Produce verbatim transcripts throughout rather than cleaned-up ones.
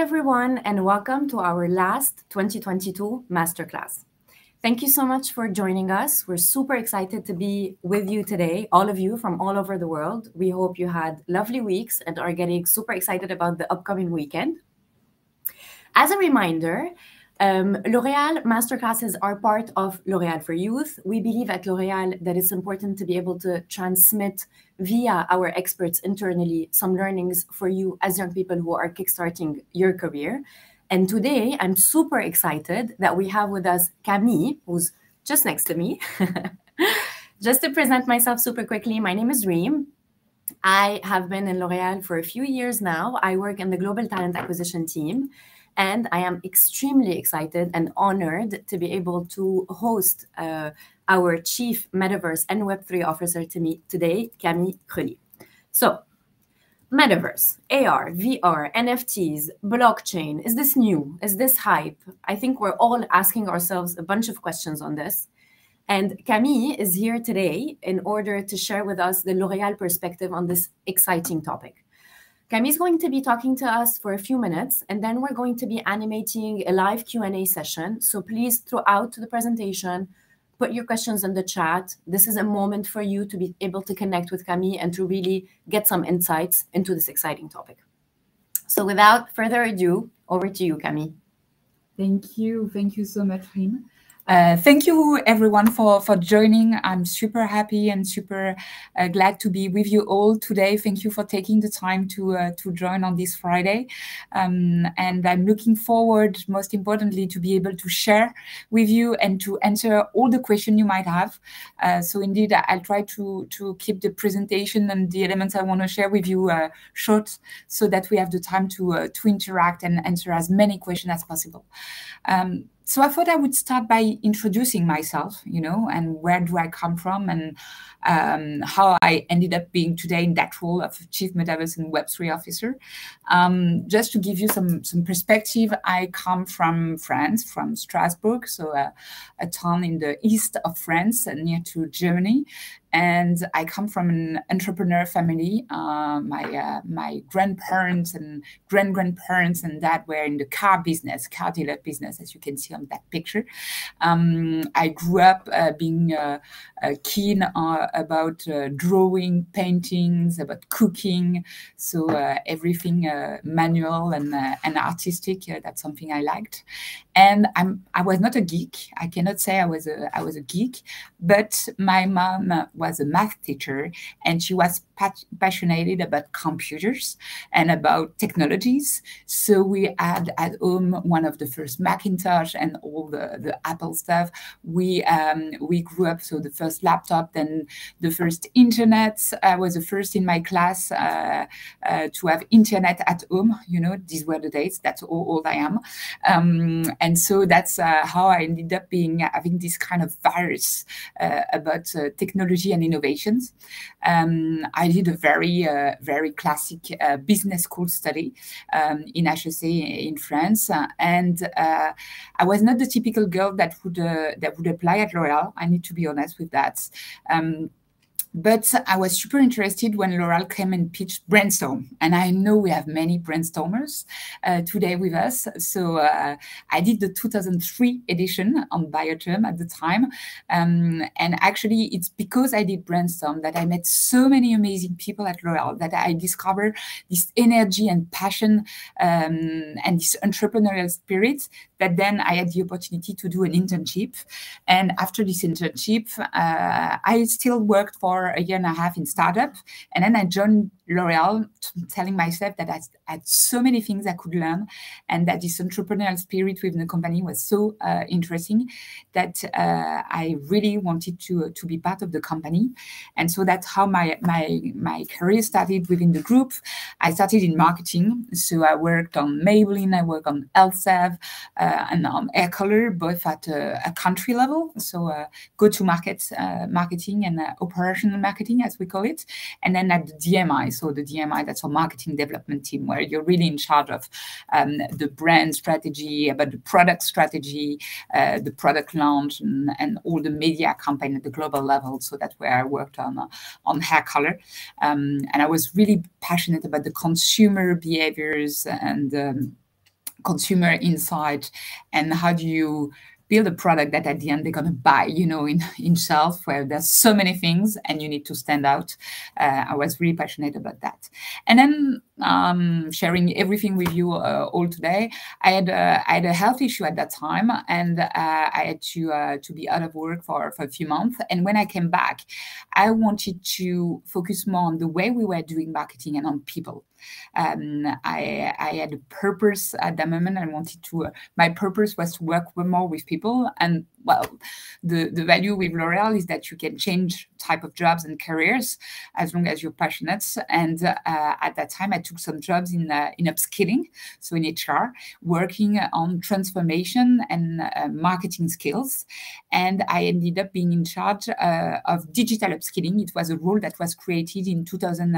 Hi everyone, and welcome to our last twenty twenty-two masterclass. Thank you so much for joining us. We're super excited to be with you today, all of you from all over the world. We hope you had lovely weeks and are getting super excited about the upcoming weekend. As a reminder, Um, L'Oréal masterclasses are part of L'Oréal for Youth. We believe at L'Oréal that it's important to be able to transmit via our experts internally some learnings for you as young people who are kickstarting your career. And today I'm super excited that we have with us Camille, who's just next to me. Just to present myself super quickly, my name is Reem. I have been in L'Oréal for a few years now. I work in the global talent acquisition team. And I am extremely excited and honored to be able to host uh, our Chief Metaverse and Web three Officer to me today, Camille Kroely. So, Metaverse, A R, V R, N F Ts, blockchain, is this new? Is this hype? I think we're all asking ourselves a bunch of questions on this. And Camille is here today in order to share with us the L'Oréal perspective on this exciting topic. Camille is going to be talking to us for a few minutes, and then we're going to be animating a live Q and A session. So please, throughout the presentation, put your questions in the chat. This is a moment for you to be able to connect with Camille and to really get some insights into this exciting topic. So without further ado, over to you, Camille. Thank you. Thank you so much, Reem. Uh, thank you, everyone, for, for joining. I'm super happy and super uh, glad to be with you all today. Thank you for taking the time to uh, to join on this Friday. Um, and I'm looking forward, most importantly, to be able to share with you and to answer all the questions you might have. Uh, so indeed, I'll try to, to keep the presentation and the elements I want to share with you uh, short so that we have the time to, uh, to interact and answer as many questions as possible. Um, So I thought I would start by introducing myself, you know, and where do I come from and um, how I ended up being today in that role of Chief Metaverse and Web three Officer. Um, just to give you some, some perspective, I come from France, from Strasbourg, so a, a town in the east of France and near to Germany. And I come from an entrepreneur family. Uh, my uh, my grandparents and grand grandparents and dad were in the car business, car dealer business, as you can see on that picture. Um, I grew up uh, being uh, uh, keen uh, about uh, drawing, paintings, about cooking, so uh, everything uh, manual and uh, and artistic. Uh, that's something I liked. And I'm I was not a geek. I cannot say I was a I was a geek, but my mom Uh, was a math teacher, and she was passionate about computers and about technologies. So we had at home one of the first Macintosh and all the, the Apple stuff. We um, we grew up, so the first laptop, then the first internet. I was the first in my class uh, uh, to have internet at home. You know, these were the days. That's how old I am. Um, and so that's uh, how I ended up being having this kind of virus uh, about uh, technology and innovations. Um, I did a very, uh, very classic uh, business school study um, in H E C in France, uh, and uh, I was not the typical girl that would uh, that would apply at L'Oréal. I need to be honest with that. Um, But I was super interested when L'Oréal came and pitched Brandstorm. And I know we have many Brandstormers uh, today with us. So uh, I did the two thousand three edition on Biotherm at the time. Um, and actually, it's because I did Brandstorm that I met so many amazing people at L'Oréal, that I discovered this energy and passion um, and this entrepreneurial spirit that then I had the opportunity to do an internship. And after this internship, uh, I still worked for a year and a half in startup, and then I joined L'Oréal, telling myself that I had so many things I could learn, and that this entrepreneurial spirit within the company was so uh, interesting that uh, I really wanted to to be part of the company. And so that's how my my my career started within the group. I started in marketing, so I worked on Maybelline, I worked on Elsève, uh, and on Air Color, both at a, a country level, so uh, go-to-market uh, marketing and uh, operational marketing, as we call it, and then at the D M I. So the D M I, that's our marketing development team, where you're really in charge of um, the brand strategy, about the product strategy, uh, the product launch, and, and all the media campaign at the global level. So that's where I worked on uh, on Hair Color, um, and I was really passionate about the consumer behaviors and. Um, consumer insight, and how do you build a product that at the end they're going to buy, you know, in, in shelf where there's so many things and you need to stand out. Uh, I was really passionate about that. And then um, sharing everything with you uh, all today, I had, uh, I had a health issue at that time, and uh, I had to, uh, to be out of work for, for a few months. And when I came back, I wanted to focus more on the way we were doing marketing and on people. Um, I, I had a purpose at that moment. I wanted to, uh, my purpose was to work more with people. And well, the, the value with L'Oréal is that you can change type of jobs and careers as long as you're passionate. And uh, at that time, I took some jobs in, uh, in upskilling, so in H R, working on transformation and uh, marketing skills. And I ended up being in charge uh, of digital upskilling. It was a role that was created in two thousand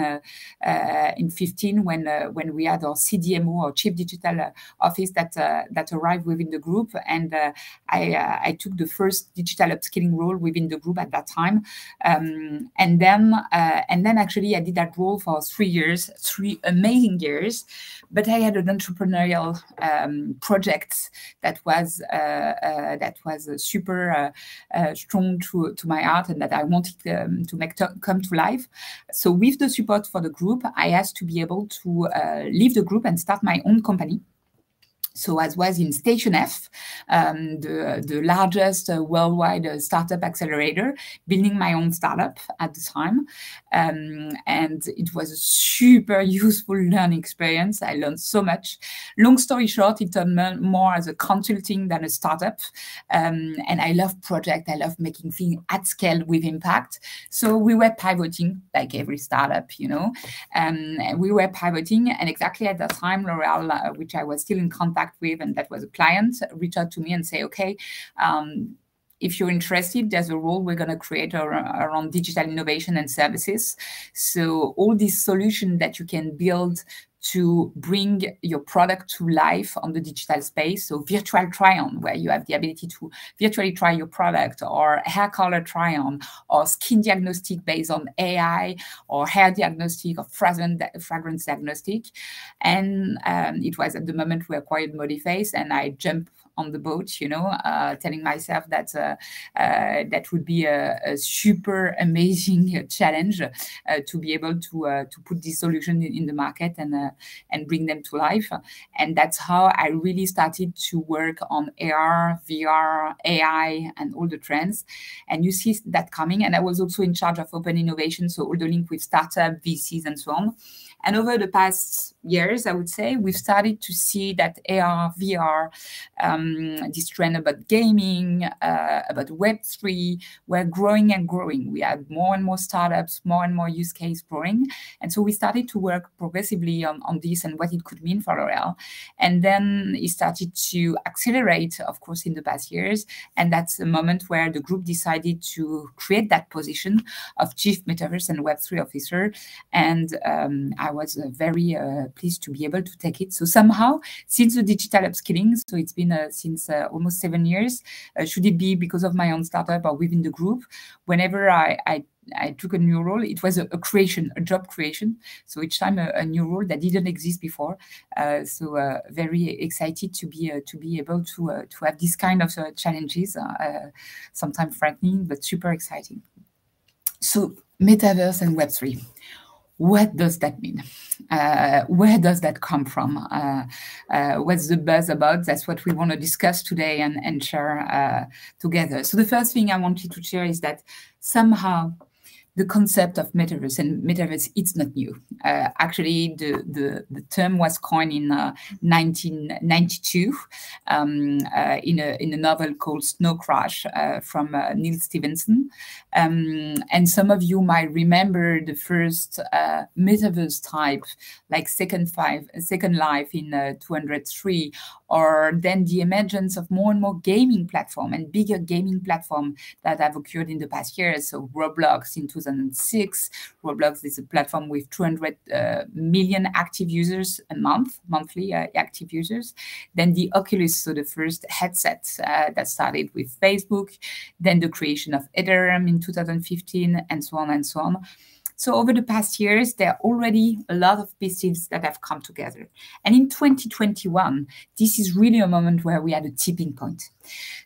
fifteen. When uh, when we had our C D M O, or Chief Digital uh, Office, that uh, that arrived within the group, and uh, I uh, I took the first digital upskilling role within the group at that time, um, and then uh, and then actually I did that role for three years, three amazing years, but I had an entrepreneurial um, project that was uh, uh, that was uh, super uh, uh, strong to to my heart, and that I wanted um, to make come to life. So with the support for the group, I asked to be able to uh, leave the group and start my own company. So as was in Station F, um, the, the largest uh, worldwide uh, startup accelerator, building my own startup at the time. Um, and it was a super useful learning experience. I learned so much. Long story short, it turned more as a consulting than a startup. Um, and I love project. I love making things at scale with impact. So we were pivoting like every startup, you know. Um, and we were pivoting. And exactly at that time, L'Oréal, uh, which I was still in contact with, and that was a client, reach out to me and say, okay, um, if you're interested, there's a role we're going to create ar around digital innovation and services. So all these solutions that you can build to bring your product to life on the digital space. So virtual try-on, where you have the ability to virtually try your product, or hair color try-on, or skin diagnostic based on A I, or hair diagnostic, or fragrance diagnostic. And um, it was at the moment we acquired Modiface, and I jumped on the boat, you know, uh, telling myself that uh, uh, that would be a, a super amazing challenge uh, to be able to uh, to put this solution in, in the market and uh, and bring them to life. And that's how I really started to work on A R, V R, A I, and all the trends. And you see that coming. And I was also in charge of open innovation, so all the link with startup, V Cs, and so on. And over the past years, I would say, we've started to see that A R, V R, um, this trend about gaming, uh, about Web three, we're growing and growing. We have more and more startups, more and more use case growing. And so we started to work progressively on, on this and what it could mean for L'Oréal. And then it started to accelerate, of course, in the past years. And that's the moment where the group decided to create that position of Chief Metaverse and Web three Officer. And um, I was uh, very uh, pleased to be able to take it. So somehow, since the digital upskilling, so it's been uh, since uh, almost seven years, uh, should it be because of my own startup or within the group, whenever I, I I took a new role, it was a, a creation, a job creation. So each time a, a new role that didn't exist before. Uh, so uh, very excited to be uh, to be able to uh, to have this kind of uh, challenges, uh, sometimes frightening, but super exciting. So Metaverse and Web three. What does that mean? Uh, where does that come from? Uh, uh, what's the buzz about? That's what we want to discuss today and, and share uh, together. So the first thing I wanted to share is that somehow the concept of Metaverse and Metaverse, it's not new. Uh, actually, the, the, the term was coined in uh, nineteen ninety-two um, uh, in, a, in a novel called Snow Crash uh, from uh, Neal Stephenson. Um, and some of you might remember the first uh, Metaverse type, like Second, five, Second Life in uh, two hundred three, or then the emergence of more and more gaming platform and bigger gaming platform that have occurred in the past years. So Roblox in two thousand six. Roblox is a platform with two hundred uh, million active users a month, monthly uh, active users. Then the Oculus, so the first headset uh, that started with Facebook. Then the creation of Ethereum in two thousand fifteen, and so on and so on. So over the past years, there are already a lot of pieces that have come together. And in twenty twenty-one, this is really a moment where we had a tipping point.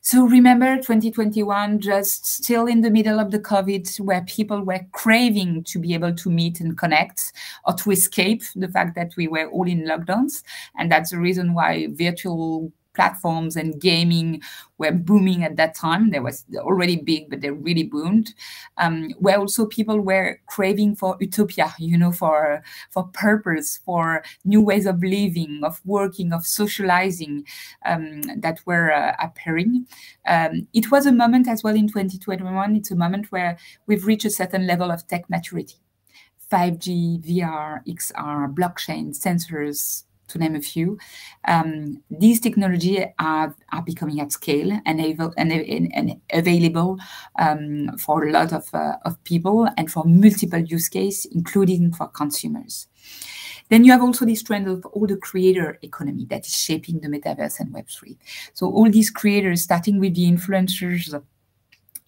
So remember twenty twenty-one, just still in the middle of the COVID, where people were craving to be able to meet and connect or to escape the fact that we were all in lockdowns. And that's the reason why virtual platforms and gaming were booming at that time. They were already big, but they really boomed. Um, where also people were craving for utopia, you know, for, for purpose, for new ways of living, of working, of socializing um, that were uh, appearing. Um, it was a moment as well in twenty twenty-one. It's a moment where we've reached a certain level of tech maturity. five G, V R, X R, blockchain, sensors, to name a few. Um, these technologies are, are becoming at scale and, able, and, and available um, for a lot of, uh, of people and for multiple use cases, including for consumers. Then you have also this trend of all the creator economy that is shaping the metaverse and web three. So all these creators, starting with the influencers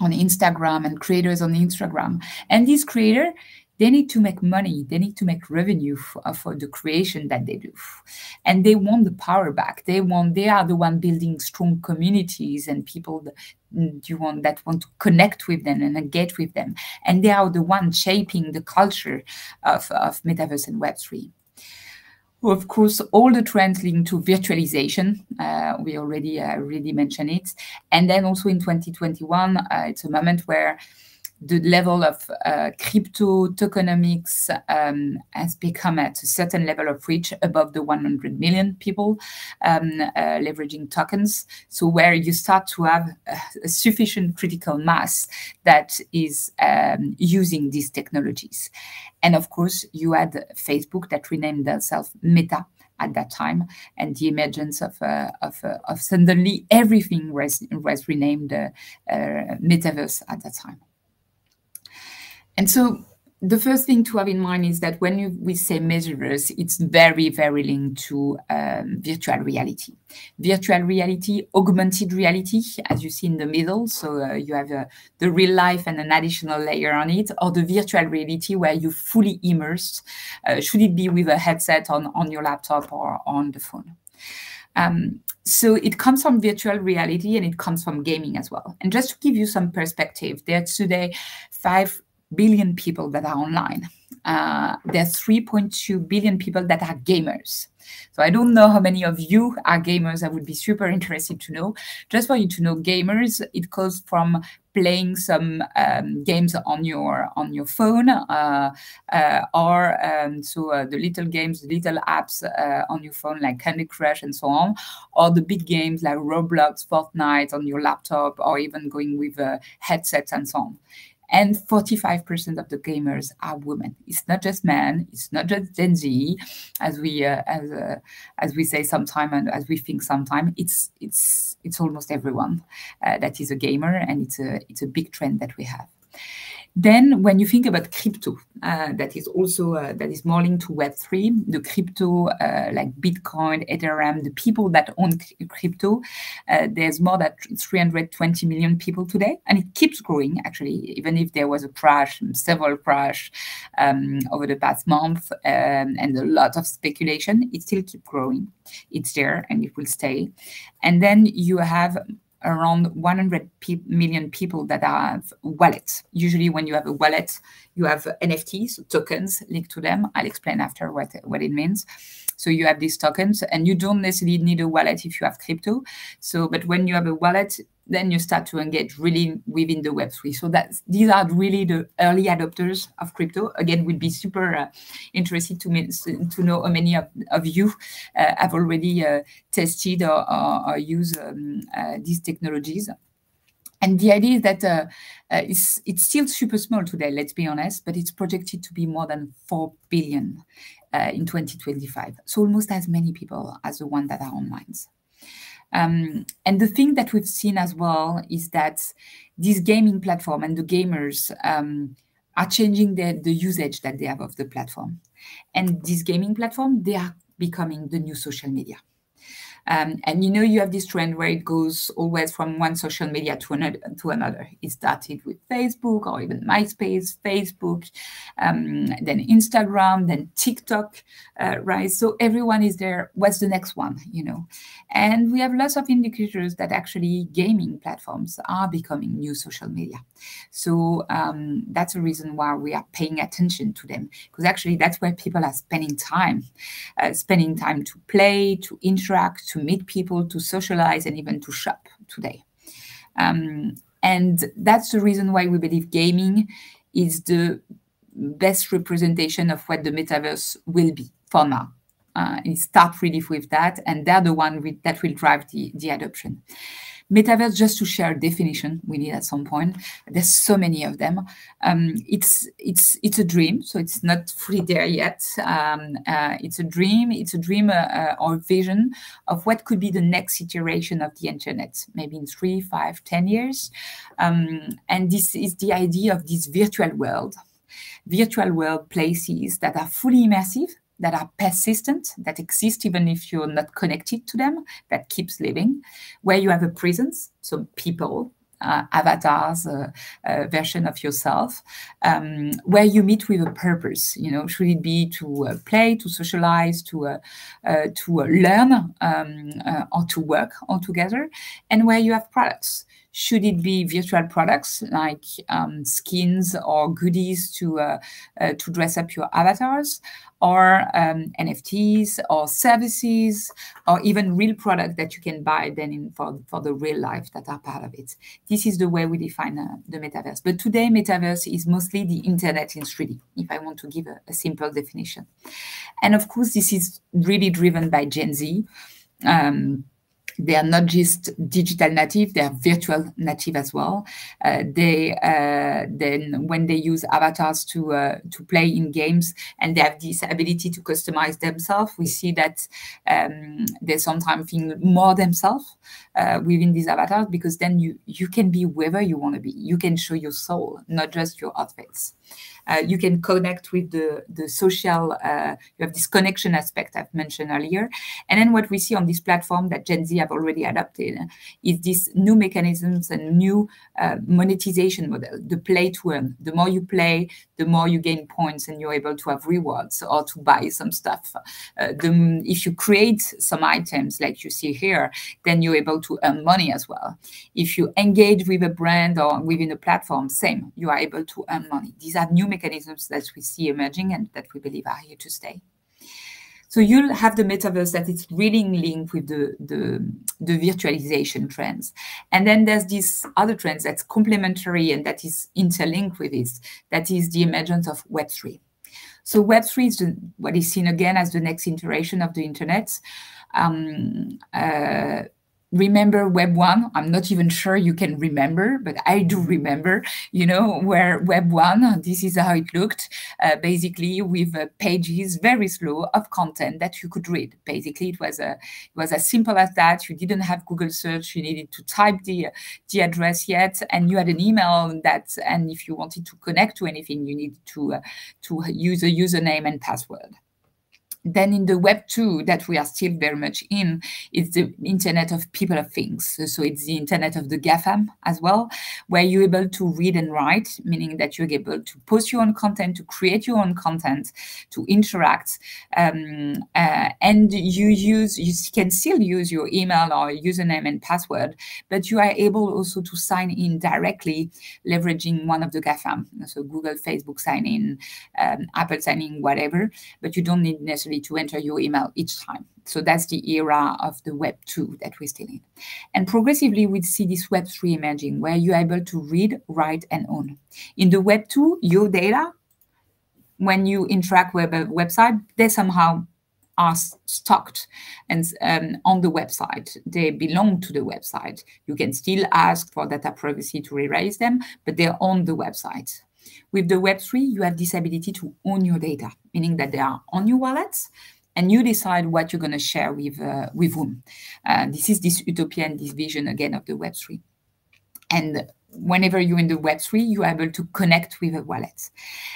on Instagram and creators on Instagram, and these creators, they need to make money. They need to make revenue for, for the creation that they do. And they want the power back. They want, they are the one building strong communities and people that, you want, that want to connect with them and engage with them. And they are the one shaping the culture of, of Metaverse and web three. Of course, all the trends linked to virtualization, uh, we already uh, really mentioned it. And then also in twenty twenty-one, uh, it's a moment where the level of uh, crypto tokenomics um, has become at a certain level of reach above the one hundred million people um, uh, leveraging tokens. So where you start to have a, a sufficient critical mass that is um, using these technologies. And of course, you had Facebook that renamed themselves Meta at that time, and the emergence of uh, of, uh, of suddenly everything was, was renamed uh, uh, Metaverse at that time. And so the first thing to have in mind is that when you, we say metaverse, it's very, very linked to um, virtual reality. Virtual reality, augmented reality, as you see in the middle. So uh, you have uh, the real life and an additional layer on it, or the virtual reality where you fully immersed, uh, should it be with a headset on, on your laptop or on the phone. Um, so it comes from virtual reality and it comes from gaming as well. And just to give you some perspective, there's today five billion people that are online. Uh, there's three point two billion people that are gamers. So I don't know how many of you are gamers. I would be super interested to know. Just for you to know, gamers, it goes from playing some um, games on your on your phone, uh, uh, or um, so uh, the little games, the little apps uh, on your phone like Candy Crush and so on, or the big games like Roblox, Fortnite on your laptop, or even going with uh, headsets and so on. And forty-five percent of the gamers are women. It's not just men. It's not just Gen Z, as we uh, as uh, as we say sometimes and as we think sometimes. It's it's it's almost everyone uh, that is a gamer, and it's a it's a big trend that we have. Then, when you think about crypto, uh, that is also uh, that is more linked to web three. The crypto, uh, like Bitcoin, Ethereum, the people that own crypto, uh, there's more than three hundred twenty million people today, and it keeps growing. Actually, even if there was a crash, several crash um, over the past month, um, and a lot of speculation, it still keeps growing. It's there, and it will stay. And then you have around one hundred million people that have wallets. Usually when you have a wallet, you have N F Ts, so tokens linked to them. I'll explain after what, what it means. So you have these tokens and you don't necessarily need a wallet if you have crypto. So, but when you have a wallet, then you start to engage really within the web three. So that's, these are really the early adopters of crypto. Again, we'd be super uh, interested to, me, to know how many of, of you uh, have already uh, tested or, or, or used um, uh, these technologies. And the idea is that uh, uh, it's, it's still super small today, let's be honest, but it's projected to be more than four billion uh, in twenty twenty-five. So almost as many people as the ones that are online. Um, and the thing that we've seen as well is that this gaming platform and the gamers um, are changing the, the usage that they have of the platform. And this gaming platform, they are becoming the new social media. Um, and, you know, you have this trend where it goes always from one social media to another. To another. It started with Facebook or even MySpace, Facebook, um, then Instagram, then TikTok, uh, right? So everyone is there. What's the next one, you know? And we have lots of indicators that actually gaming platforms are becoming new social media. So um, that's the reason why we are paying attention to them, because actually that's where people are spending time, uh, spending time to play, to interact, to meet people, to socialize, and even to shop today. Um, and that's the reason why we believe gaming is the best representation of what the metaverse will be for now. Uh, and start really with that, and they're the one with, that will drive the, the adoption. Metaverse, just to share a definition we need at some point, there's so many of them. Um, it's, it's, it's a dream, so it's not fully there yet. Um, uh, it's a dream, it's a dream uh, uh, or vision of what could be the next iteration of the internet, maybe in three, five, ten years. Um, and this is the idea of this virtual world, virtual world places that are fully immersive, that are persistent, that exist even if you're not connected to them, that keeps living, where you have a presence, so people, uh, avatars, uh, uh, version of yourself, um, where you meet with a purpose, you know, should it be to uh, play, to socialize, to, uh, uh, to uh, learn, um, uh, or to work all together, and where you have products. Should it be virtual products like um, skins or goodies to uh, uh, to dress up your avatars, or um, N F Ts or services, or even real products that you can buy then in for, for the real life that are part of it? This is the way we define uh, the metaverse. But today, metaverse is mostly the internet in three D, if I want to give a, a simple definition. And of course, this is really driven by Gen Z. Um, They are not just digital native; they are virtual native as well. Uh, they uh, then, when they use avatars to uh, to play in games, and they have this ability to customize themselves, we see that um, they sometimes think more themselves uh, within these avatars, because then you you can be whoever you want to be. You can show your soul, not just your outfits. Uh, you can connect with the, the social, uh, you have this connection aspect I've mentioned earlier. And then what we see on this platform that Gen Z have already adopted is these new mechanisms and new uh, monetization model, the play to earn. The more you play, the more you gain points and you're able to have rewards or to buy some stuff. Uh, the, if you create some items like you see here, then you're able to earn money as well. If you engage with a brand or within a platform, same, you are able to earn money. These are new mechanisms that we see emerging and that we believe are here to stay. So you'll have the metaverse that is really linked with the, the, the virtualization trends. And then there's this other trend that's complementary and that is interlinked with this, that is the emergence of Web three. So Web three is the, what is seen again as the next iteration of the internet. Um, uh, Remember Web one, I'm not even sure you can remember, but I do remember, you know, where Web one, this is how it looked, uh, basically with uh, pages very slow of content that you could read. Basically, it was, a, it was as simple as that. You didn't have Google search, you needed to type the, the address yet, and you had an email that, and if you wanted to connect to anything, you needed to, uh, to use a username and password. Then in the Web two that we are still very much in, it's the Internet of People of Things. So, so it's the Internet of the GAFAM as well, where you're able to read and write, meaning that you're able to post your own content, to create your own content, to interact. Um, uh, and you use, you can still use your email or username and password, but you are able also to sign in directly, leveraging one of the GAFAM. So Google, Facebook sign in, um, Apple sign in, whatever, but you don't need necessarily to enter your email each time. So that's the era of the Web two that we're still in. And progressively, we see this Web three emerging, where you're able to read, write, and own. In the Web two, your data, when you interact with a website, they somehow are stocked and um, on the website. They belong to the website. You can still ask for data privacy to erase them, but they're on the website. With the Web three, you have this ability to own your data, meaning that they are on your wallets, and you decide what you're going to share with, uh, with whom. Uh, this is this utopia and this vision, again, of the Web three. And whenever you're in the Web three, you're able to connect with a wallet.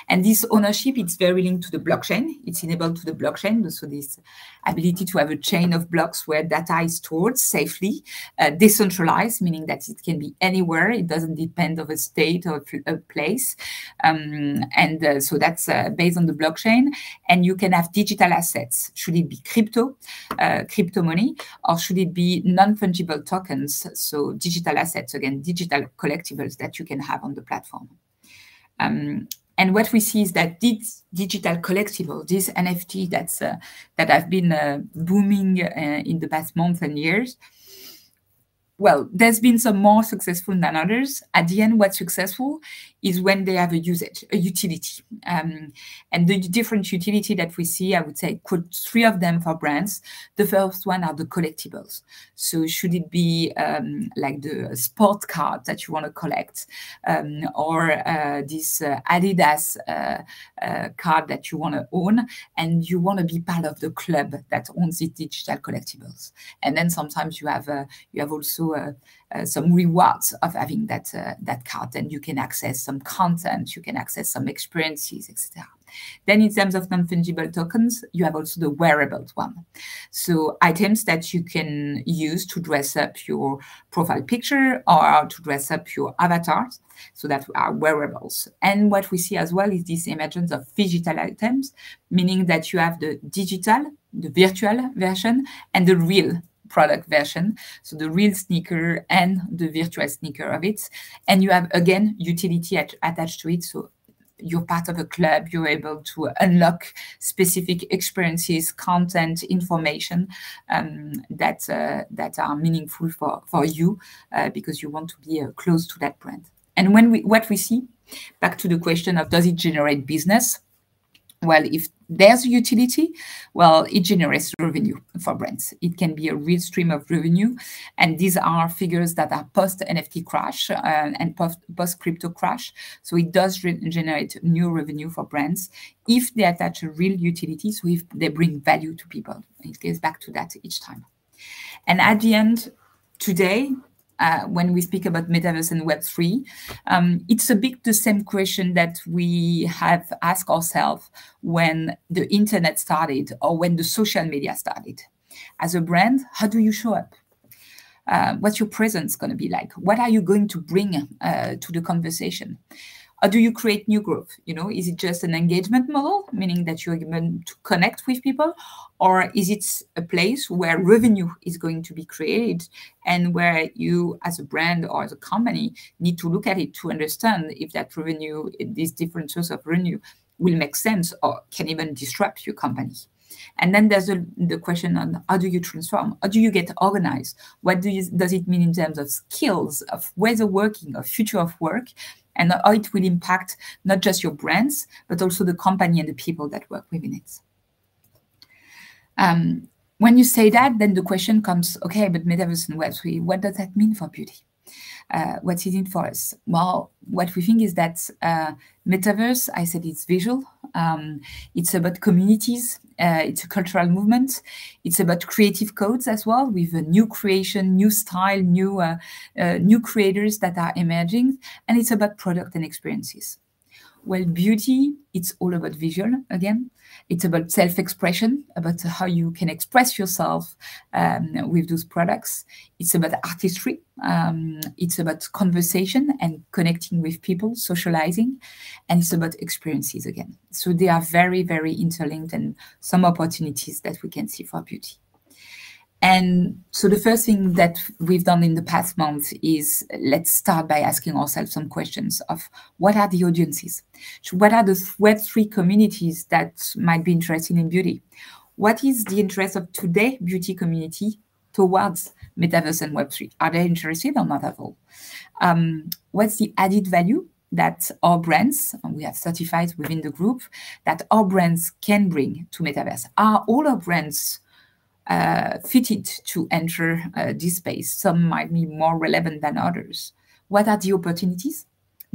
And this ownership, it's very linked to the blockchain. It's enabled to the blockchain. So this ability to have a chain of blocks where data is stored safely, uh, decentralized, meaning that it can be anywhere. It doesn't depend of a state or a place. Um, and uh, so that's uh, based on the blockchain. And you can have digital assets. Should it be crypto, uh, crypto money, or should it be non-fungible tokens? So digital assets, again, digital collections that you can have on the platform. Um, and what we see is that these digital collectibles, this N F T that's, uh, that have been uh, booming uh, in the past months and years, well, there's been some more successful than others. At the end, what's successful is when they have a usage, a utility. Um, and the different utility that we see, I would say, quote, three of them for brands. The first one are the collectibles. So should it be um, like the sport card that you want to collect, um, or uh, this uh, Adidas uh, uh, card that you want to own, and you want to be part of the club that owns the digital collectibles. And then sometimes you have uh, you have also Uh, uh, some rewards of having that uh, that card, and you can access some content, you can access some experiences, et cetera. Then, in terms of non-fungible tokens, you have also the wearable one. So items that you can use to dress up your profile picture or to dress up your avatars, so that are wearables. And what we see as well is this emergence of digital items, meaning that you have the digital, the virtual version, and the real product version, so the real sneaker and the virtual sneaker of it. And you have, again, utility at, attached to it. So you're part of a club, you're able to unlock specific experiences, content, information um, that, uh, that are meaningful for, for you uh, because you want to be uh, close to that brand. And when we, what we see, back to the question of does it generate business? Well, if there's utility, well, it generates revenue for brands. It can be a real stream of revenue. And these are figures that are post-N F T crash uh, and post-crypto crash. So it does generate new revenue for brands if they attach a real utility, so if they bring value to people. It goes back to that each time. And at the end, today, Uh, when we speak about Metaverse and Web three, um, it's a bit the same question that we have asked ourselves when the internet started or when the social media started. As a brand, how do you show up? Uh, what's your presence going to be like? What are you going to bring uh, to the conversation? Or do you create new group? You know, is it just an engagement model, meaning that you're going to connect with people? Or is it a place where revenue is going to be created and where you, as a brand or as a company, need to look at it to understand if that revenue, these different sources of revenue, will make sense or can even disrupt your company? And then there's the, the question on how do you transform? How do you get organized? What do you, does it mean in terms of skills, of ways of working, of future of work? And how it will impact not just your brands, but also the company and the people that work within it. Um, when you say that, then the question comes, okay, but Metaverse and Web three, what does that mean for beauty? Uh, what is it for us? Well, what we think is that uh, Metaverse, I said it's visual, um, it's about communities, uh, it's a cultural movement, it's about creative codes as well, with a new creation, new style, new, uh, uh, new creators that are emerging, and it's about product and experiences. Well, beauty, it's all about visual, again. It's about self-expression, about how you can express yourself um, with those products. It's about artistry. Um, it's about conversation and connecting with people, socializing. And it's about experiences again. So they are very, very interlinked and some opportunities that we can see for beauty. And so the first thing that we've done in the past month is let's start by asking ourselves some questions of what are the audiences? So what are the Web three communities that might be interested in beauty? What is the interest of today's beauty community towards Metaverse and Web three? Are they interested or not at all? Um, what's the added value that our brands, and we have certified within the group, that our brands can bring to Metaverse? Are all our brands Uh, fitted to enter uh, this space? Some might be more relevant than others. What are the opportunities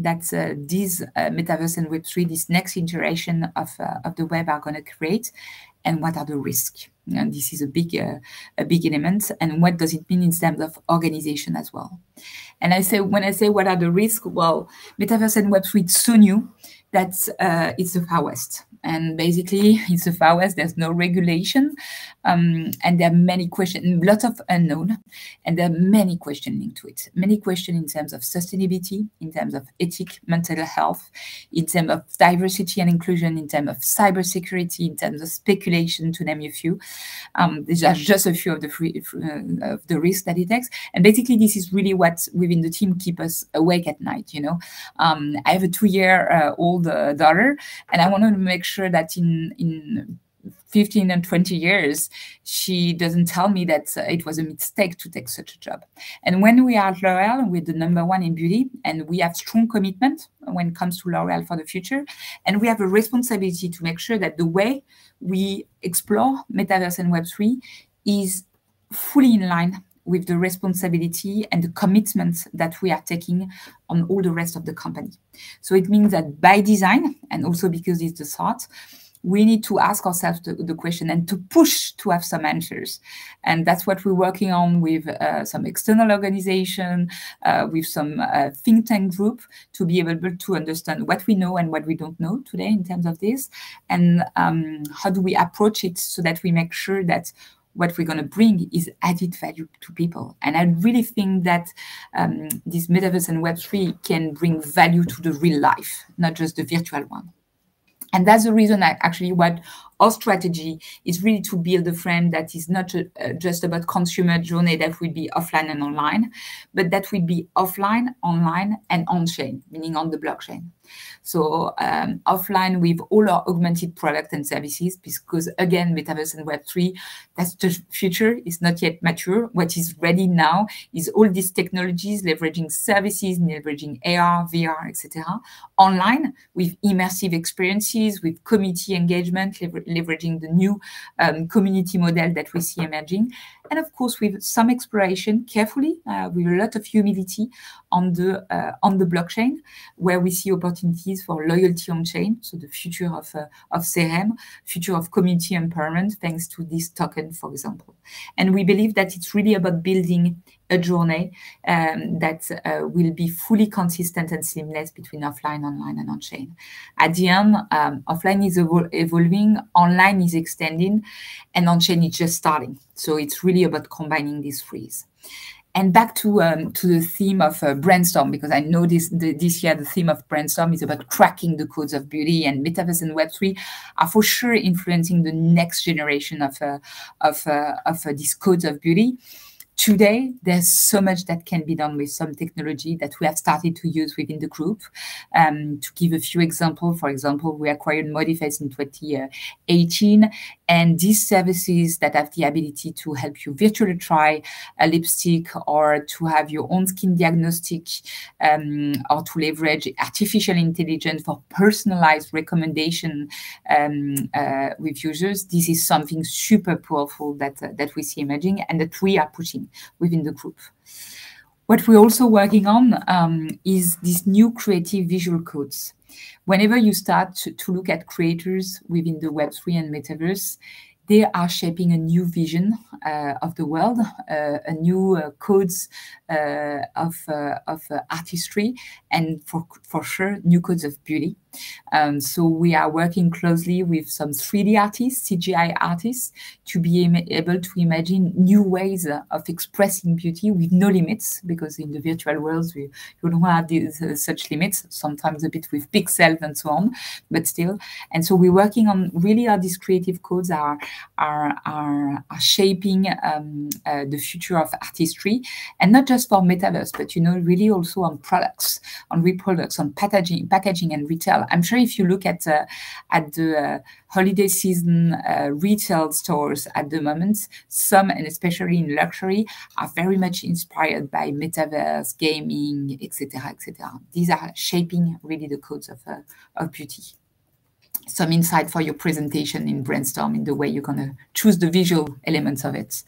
that uh, these uh, Metaverse and Web three, this next iteration of, uh, of the web, are going to create? and what are the risks. And this is a big, uh, a big element. And what does it mean in terms of organization as well? And I say, when I say what are the risks, well, Metaverse and Web three is so new that uh, it's the Far West. And basically, it's the Far West. There's no regulation, um, and there are many questions, lots of unknown, and there are many questions linked to it. Many questions in terms of sustainability, in terms of ethics, mental health, in terms of diversity and inclusion, in terms of cybersecurity, in terms of speculation, to name a few. Um, these are just a few of the free, uh, of the risks that it takes. And basically, this is really what within the team keep us awake at night. You know, um, I have a two-year-old uh, daughter, and I want to make sure that in in fifteen and twenty years she doesn't tell me that uh, it was a mistake to take such a job. And when we are at L'Oréal, we're the number one in beauty, and we have strong commitment when it comes to L'Oréal for the future, and we have a responsibility to make sure that the way we explore Metaverse and Web three is fully in line with the responsibility and the commitments that we are taking on all the rest of the company. So it means that by design, and also because it's the thought, we need to ask ourselves the, the question and to push to have some answers. And that's what we're working on with uh, some external organization, uh, with some uh, think tank group, to be able to understand what we know and what we don't know today in terms of this, and um, how do we approach it so that we make sure that what we're going to bring is added value to people. And I really think that um, this Metaverse and Web three can bring value to the real life, not just the virtual one. And that's the reason I actually what our strategy is really to build a frame that is not uh, just about consumer journey that will be offline and online, but that will be offline, online, and on-chain, meaning on the blockchain. So um, offline with all our augmented products and services, because again, Metaverse and Web three, that's the future, is not yet mature. What is ready now is all these technologies leveraging services, leveraging A R, V R, et cetera. Online with immersive experiences, with community engagement, lever leveraging the new um, community model that we see emerging. And of course, with some exploration carefully, uh, with a lot of humility on the, uh, on the blockchain, where we see opportunities for loyalty on-chain, so the future of, uh, of C R M, future of community empowerment, thanks to this token, for example. And we believe that it's really about building a journey um, that uh, will be fully consistent and seamless between offline, online, and on-chain. At the end, um, offline is evol evolving, online is extending, and on-chain is just starting. So it's really about combining these three. And back to um, to the theme of uh, Brandstorm, because I know this the, this year the theme of Brandstorm is about cracking the codes of beauty, and Metaverse and Web three are for sure influencing the next generation of uh, of uh, of uh, these codes of beauty. Today, there's so much that can be done with some technology that we have started to use within the group. Um, to give a few examples, for example, we acquired Modiface in twenty eighteen, and these services that have the ability to help you virtually try a lipstick, or to have your own skin diagnostic, um, or to leverage artificial intelligence for personalized recommendation um, uh, with users. This is something super powerful that, uh, that we see emerging and that we are pushing within the group. What we're also working on um, is these new creative visual codes. Whenever you start to, to look at creators within the Web three and Metaverse, they are shaping a new vision uh, of the world, uh, a new uh, codes uh, of, uh, of uh, artistry, and for, for sure, new codes of beauty. Um, so we are working closely with some three D artists, C G I artists, to be able to imagine new ways of expressing beauty with no limits, because in the virtual world, we, you don't have these, uh, such limits, sometimes a bit with pixels and so on, but still. And so we're working on really how these creative codes are, are, are, are shaping um, uh, the future of artistry, and not just for Metaverse, but, you know, really also on products, on reproducts, on packaging, packaging and retail. I'm sure if you look at uh, at the uh, holiday season uh, retail stores at the moment, some, and especially in luxury, are very much inspired by Metaverse, gaming, et cetera, et cetera. These are shaping really the codes of, uh, of beauty. Some insight for your presentation in Brandstorm in the way you're going to choose the visual elements of it.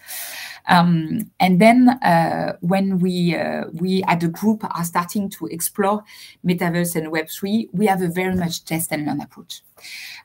Um, and then uh, when we, uh, we at the group are starting to explore Metaverse and Web three, we have a very much test and learn approach.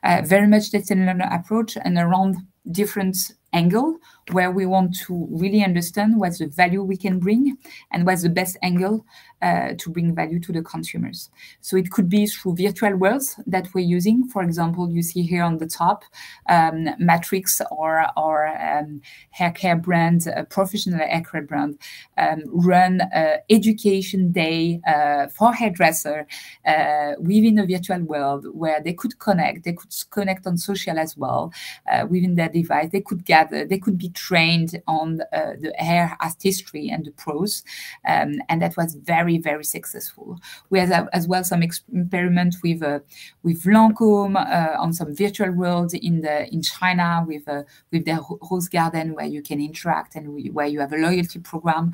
Uh, very much test and learn approach and around different angle where we want to really understand what's the value we can bring and what's the best angle uh, to bring value to the consumers. So it could be through virtual worlds that we're using. For example, you see here on the top, um, Matrix or, or um, hair care brand, uh, professional hair care brand, um, run uh, education day uh, for hairdresser uh, within a virtual world where they could connect, they could connect on social as well uh, within their device, they could gather. They could be trained on uh, the hair artistry and the pros, um, and that was very, very successful. We had uh, as well some experiment with uh, with Lancôme uh, on some virtual world in the in China with uh, with their rose garden where you can interact and we, where you have a loyalty program.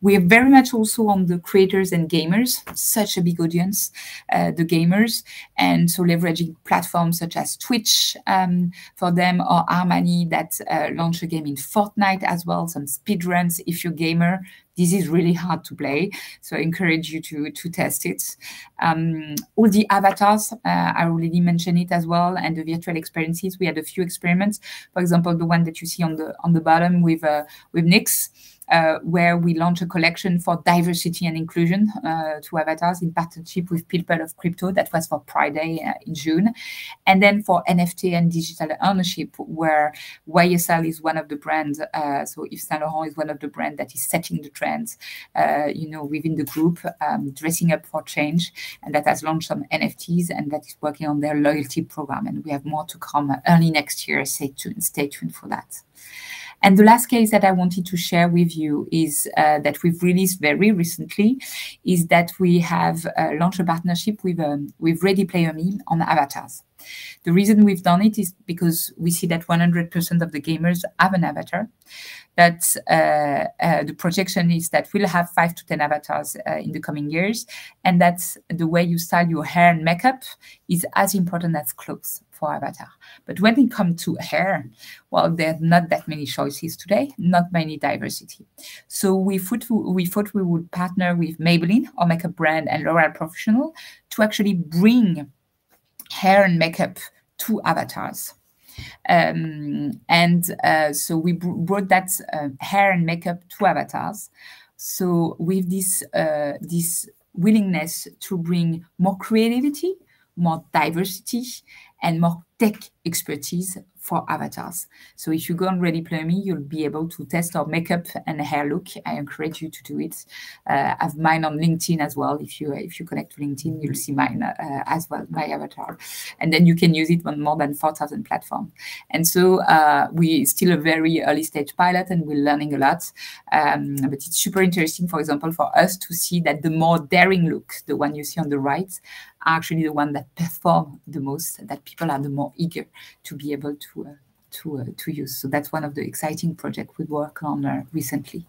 We are very much also on the creators and gamers, such a big audience, uh, the gamers, and so leveraging platforms such as Twitch um, for them or Armani that. Uh, launch a game in Fortnite as well, some speedruns. If you're a gamer, this is really hard to play, so I encourage you to, to test it. Um, all the avatars, uh, I already mentioned it as well, and the virtual experiences. We had a few experiments, for example, the one that you see on the on the bottom with uh, with N Y X, uh, where we launch a collection for diversity and inclusion uh, to avatars in partnership with People of Crypto. That was for Pride Day uh, in June. And then for N F T and digital ownership, where Y S L is one of the brands, uh, so Yves Saint Laurent is one of the brands that is setting the trend. Trends, uh, you know, within the group, um, dressing up for change, and that has launched some N F Ts and that is working on their loyalty program. And we have more to come early next year. Stay tuned, stay tuned for that. And the last case that I wanted to share with you is uh, that we've released very recently is that we have uh, launched a partnership with um, with Ready Player Me on avatars. The reason we've done it is because we see that one hundred percent of the gamers have an avatar. That uh, uh, the projection is that we'll have five to ten avatars uh, in the coming years, and that's the way you style your hair and makeup is as important as clothes for avatar. But when it comes to hair, well, there are not that many choices today, not many diversity. So we thought we thought we would partner with Maybelline, our makeup brand, and L'Oreal Professional to actually bring hair and makeup to avatars. Um, and uh, so we br brought that uh, hair and makeup to avatars. So with this, uh, this willingness to bring more creativity, more diversity, and more tech expertise for avatars. So if you go on Ready Player Me, you'll be able to test our makeup and hair look. I encourage you to do it. Uh, I have mine on LinkedIn as well. If you if you connect to LinkedIn, you'll see mine uh, as well, my avatar. And then you can use it on more than four thousand platforms. And so uh, we're still a very early stage pilot and we're learning a lot. Um, but it's super interesting, for example, for us to see that the more daring look, the one you see on the right, are actually the one that perform the most, that people are the more eager to be able to uh, to uh, to use. So that's one of the exciting projects we work on uh, recently.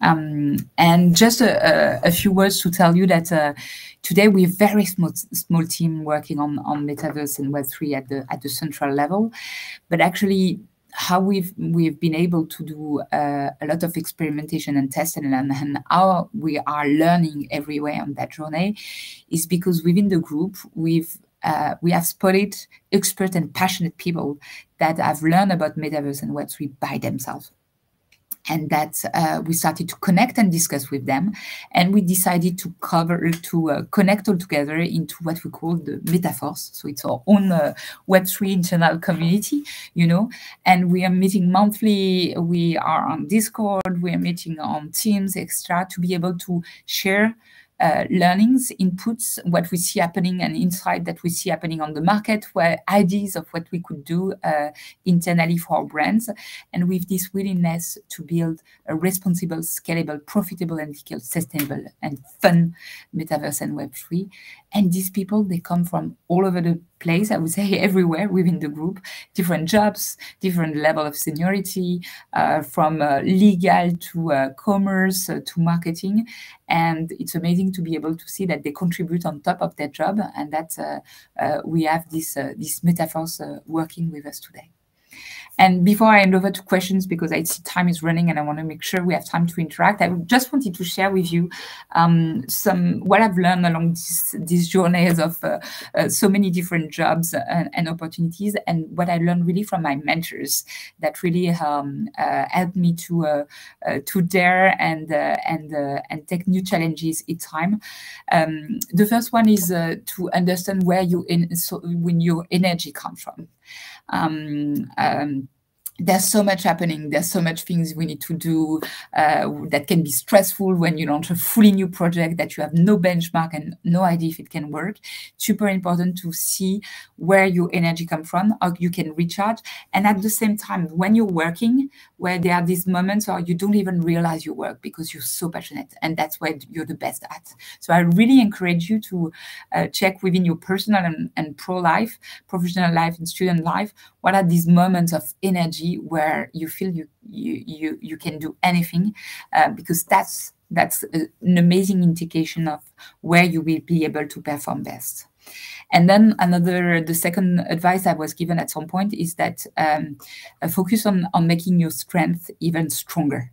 Um, and just a, a, a few words to tell you that uh, today we're a very small, small team working on, on Metaverse and Web three at the at the central level, but actually how we've we've been able to do uh, a lot of experimentation and testing and, and how we are learning everywhere on that journey is because within the group we've Uh, we have spotted expert and passionate people that have learned about Metaverse and Web three by themselves. And that uh, we started to connect and discuss with them. And we decided to cover, to uh, connect all together into what we call the Metaverse. So it's our own uh, Web three internal community, you know. And we are meeting monthly. We are on Discord. We are meeting on Teams, et cetera, to be able to share Uh, learnings, inputs, what we see happening and insight that we see happening on the market, where ideas of what we could do uh, internally for our brands, and with this willingness to build a responsible, scalable, profitable, and sustainable and fun Metaverse and Web three. And these people, they come from all over the place, I would say everywhere within the group, different jobs, different level of seniority, uh, from uh, legal to uh, commerce uh, to marketing. And it's amazing to be able to see that they contribute on top of their job and that uh, uh, we have this, uh, this Metaverse uh, working with us today. And before I hand over to questions, because I see time is running and I want to make sure we have time to interact, I just wanted to share with you um, some what I've learned along this, these journeys of uh, uh, so many different jobs and, and opportunities, and what I learned really from my mentors that really um, uh, helped me to uh, uh, to dare and uh, and uh, and take new challenges each time. Um, the first one is uh, to understand where you in so when your energy comes from. Um, um, There's so much happening. There's so much things we need to do uh, that can be stressful when you launch a fully new project that you have no benchmark and no idea if it can work. Super important to see where your energy comes from, how you can recharge. And at the same time, when you're working, where there are these moments where you don't even realize you work because you're so passionate, and that's where you're the best at. So I really encourage you to uh, check within your personal and, and pro life, professional life and student life, what are these moments of energy where you feel you you you, you can do anything, uh, because that's that's a, an amazing indication of where you will be able to perform best. And then another, the second advice I was given at some point is that um, focus on, on making your strength even stronger.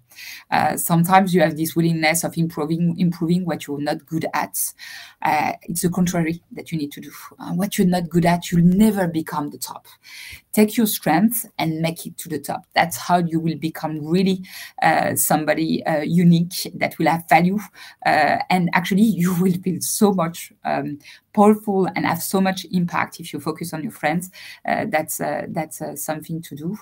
Uh, sometimes you have this willingness of improving improving what you're not good at. Uh, it's the contrary that you need to do. Uh, what you're not good at, you'll never become the top. Take your strength and make it to the top. That's how you will become really uh, somebody uh, unique that will have value. Uh, and actually, you will feel so much um, powerful and have so much impact if you focus on your friends. Uh, that's uh, that's uh, something to do.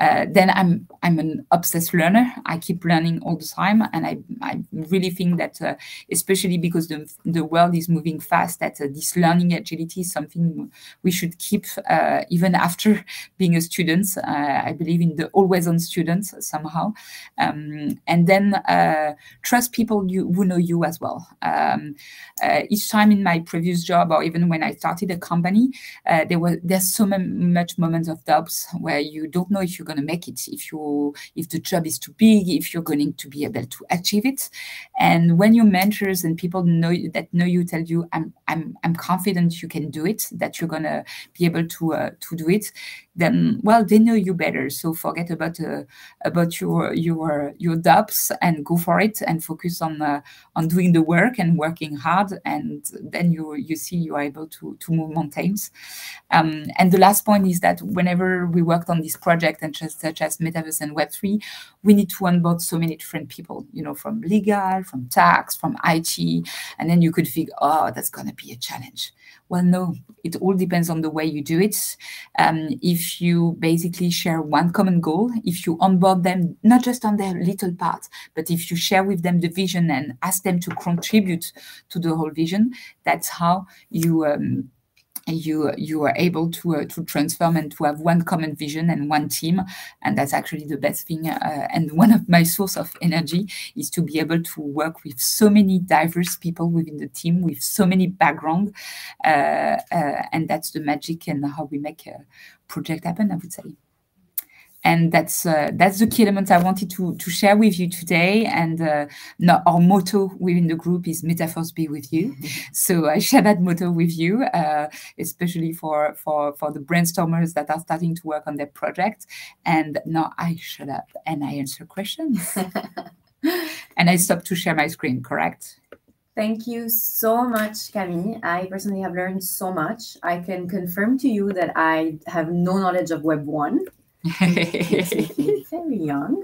Uh, then I'm I'm an obsessed learner. I keep learning all the time, and I I really think that uh, especially because the the world is moving fast, that uh, this learning agility is something we should keep uh, even after being a student. Uh, I believe in the always on students somehow, um, and then uh, trust people you who know you as well. Um, uh, each time in my previous job, or even when I started a company, uh, there was there's so much moments of doubts where you don't know if you're going to make it, if you if the job is too big, if you're going to be able to achieve it. And when your mentors and people know that know you tell you, I'm I'm I'm confident you can do it, that you're going to be able to uh, to do it, then well, they know you better. So forget about uh, about your your your doubts and go for it and focus on uh, on doing the work and working hard, and then you you see you are able to to move mountains. Um, and the last point is that whenever we worked on this project and just such as Metaverse and Web three, we need to onboard so many different people, you know, from legal, from tax, from I T, and then you could think, oh, that's going to be a challenge. Well, no, it all depends on the way you do it. Um, if you basically share one common goal, if you onboard them, not just on their little part, but if you share with them the vision and ask them to contribute to the whole vision, that's how you um, you you are able to uh, to transform and to have one common vision and one team. And that's actually the best thing. Uh, and one of my source of energy is to be able to work with so many diverse people within the team, with so many backgrounds. Uh, uh, and that's the magic and how we make a project happen, I would say. And that's uh, that's the key element I wanted to to share with you today. And uh, no, our motto within the group is "Metaverse be with you." Mm-hmm. So I share that motto with you, uh, especially for for for the brainstormers that are starting to work on their project. And now I shut up and I answer questions, and I stop to share my screen. Correct. Thank you so much, Camille. I personally have learned so much. I can confirm to you that I have no knowledge of Web one. Very young.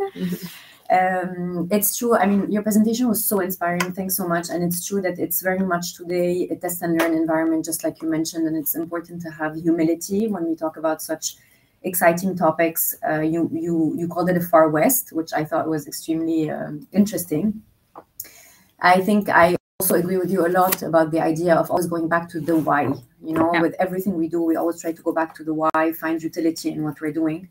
Um, it's true. I mean, your presentation was so inspiring. Thanks so much. And it's true that it's very much today a test and learn environment, just like you mentioned. And it's important to have humility when we talk about such exciting topics. Uh, you you you called it a far west, which I thought was extremely um, interesting. I think I also agree with you a lot about the idea of always going back to the why. You know, yeah. With everything we do, we always try to go back to the why, find utility in what we're doing.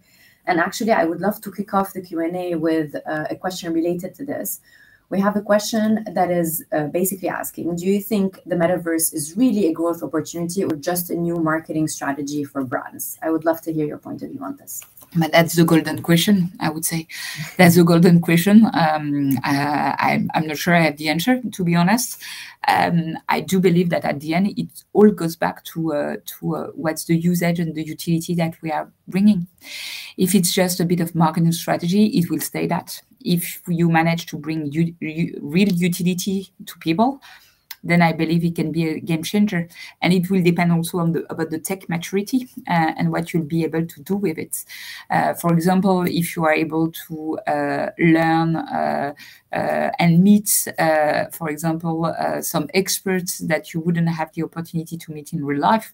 And actually, I would love to kick off the Q and A with uh, a question related to this, we have a question that is uh, basically asking, do you think the metaverse is really a growth opportunity or just a new marketing strategy for brands? I would love to hear your point of view on this. But that's the golden question, I would say. That's the golden question. Um, uh, I'm, I'm not sure I have the answer, to be honest. Um, I do believe that at the end, it all goes back to uh, to uh, what's the usage and the utility that we are bringing. If it's just a bit of marketing strategy, it will stay that. If you manage to bring u u real utility to people, then I believe it can be a game changer. And it will depend also on the, about the tech maturity uh, and what you'll be able to do with it. Uh, for example, if you are able to uh, learn uh, uh, and meet, uh, for example, uh, some experts that you wouldn't have the opportunity to meet in real life,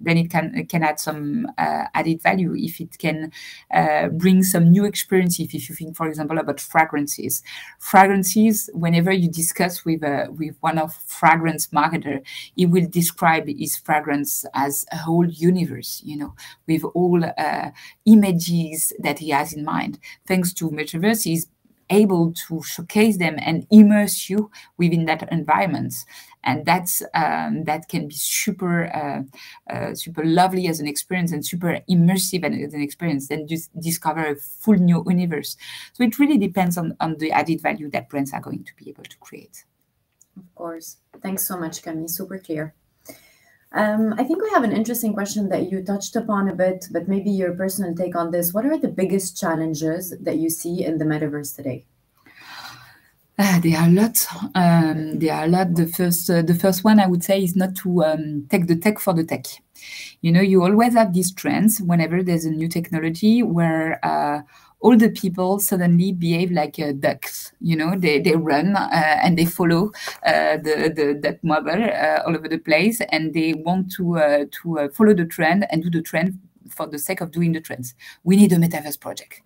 then it can it can add some uh, added value. If it can uh, bring some new experience, if, if you think, for example, about fragrances. Fragrances, whenever you discuss with uh, with one of fragrance marketer, he will describe his fragrance as a whole universe, you know, with all uh, images that he has in mind. Thanks to Metaverse, he's able to showcase them and immerse you within that environment. And that's um, that can be super, uh, uh, super lovely as an experience and super immersive as an experience. Then just discover a full new universe. So it really depends on, on the added value that brands are going to be able to create. Of course. Thanks so much, Camille. Super clear. Um, I think we have an interesting question that you touched upon a bit, but maybe your personal take on this. What are the biggest challenges that you see in the metaverse today? Uh, there are a lot. Um, there are a lot. The first, uh, the first one I would say is not to um, take the tech for the tech. You know, you always have these trends whenever there's a new technology where uh, all the people suddenly behave like uh, ducks. You know, they, they run uh, and they follow uh, the, the duck mother uh, all over the place, and they want to uh, to uh, follow the trend and do the trend for the sake of doing the trends. We need a metaverse project.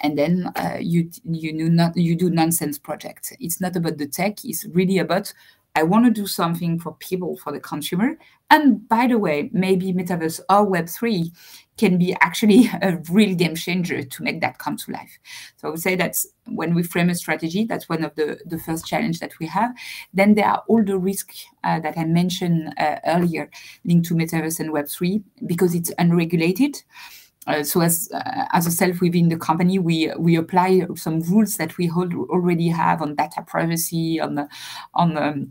And then uh, you you do not you do nonsense projects. It's not about the tech. It's really about I want to do something for people, for the consumer. And by the way, maybe Metaverse or Web three can be actually a real game changer to make that come to life. So I would say that's when we frame a strategy, that's one of the, the first challenge that we have. Then there are all the risks uh, that I mentioned uh, earlier linked to Metaverse and Web three because it's unregulated. Uh, so as uh, as a self within the company, we we apply some rules that we hold, already have on data privacy, on the, on the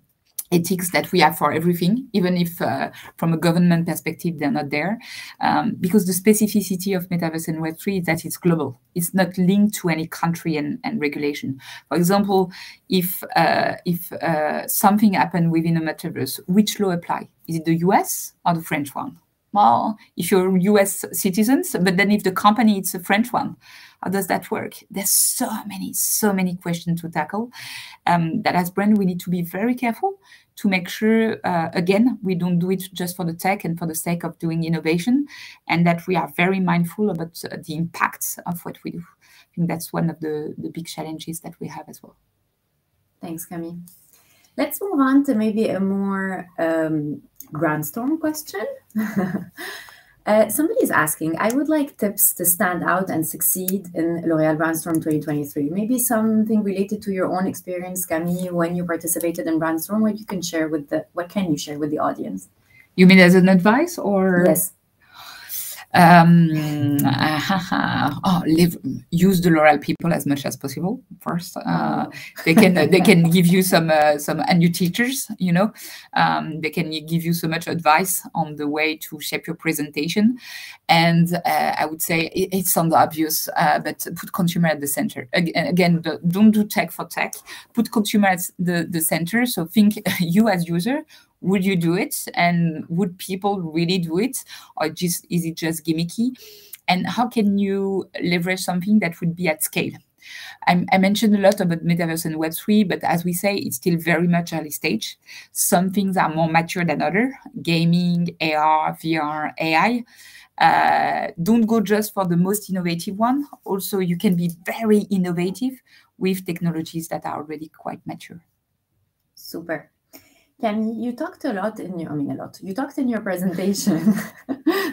ethics that we have for everything, even if uh, from a government perspective they're not there, um, because the specificity of Metaverse and Web three is that it's global. It's not linked to any country and, and regulation. For example, if uh, if uh, something happened within a Metaverse, which law apply? Is it the U S or the French one? Well, if you're U S citizens, but then if the company, it's a French one, how does that work? There's so many, so many questions to tackle um, that as brand, we need to be very careful to make sure, uh, again, we don't do it just for the tech and for the sake of doing innovation, and that we are very mindful about uh, the impacts of what we do. I think that's one of the, the big challenges that we have as well. Thanks, Camille. Let's move on to maybe a more um, Brandstorm question. uh, somebody is asking, I would like tips to stand out and succeed in L'Oréal Brandstorm twenty twenty-three. Maybe something related to your own experience, Camille, when you participated in Brandstorm, what you can share with the, what can you share with the audience? You mean as an advice or? Yes. Um, uh, oh, live, use the L'Oréal people as much as possible. First, uh, they can uh, they can give you some uh, some and new teachers. You know, um, they can give you so much advice on the way to shape your presentation. And uh, I would say it, it sounds obvious, uh, but put consumer at the center. Again, don't do tech for tech. Put consumer at the the center. So think you as user. Would you do it? And would people really do it? Or just is it just gimmicky? And how can you leverage something that would be at scale? I, I mentioned a lot about Metaverse and Web three, but as we say, it's still very much early stage. Some things are more mature than others. Gaming, A R, V R, A I. Uh, don't go just for the most innovative one. Also, you can be very innovative with technologies that are already quite mature. Super. Camille, you talked a lot in your, I mean a lot, you talked in your presentation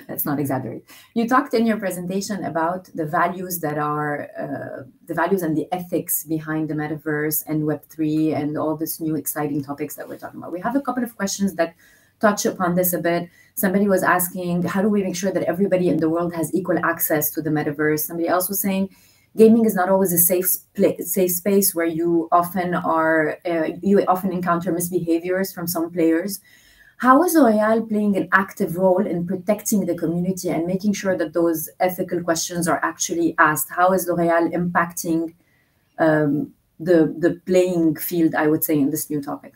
let's not exaggerate. You talked in your presentation about the values that are, uh, the values and the ethics behind the metaverse and Web three and all these new exciting topics that we're talking about. We have a couple of questions that touch upon this a bit. Somebody was asking, how do we make sure that everybody in the world has equal access to the metaverse? Somebody else was saying, gaming is not always a safe place, safe space where you often are, uh, you often encounter misbehaviors from some players. How is L'Oréal playing an active role in protecting the community and making sure that those ethical questions are actually asked? How is L'Oréal impacting um, the, the playing field, I would say, in this new topic?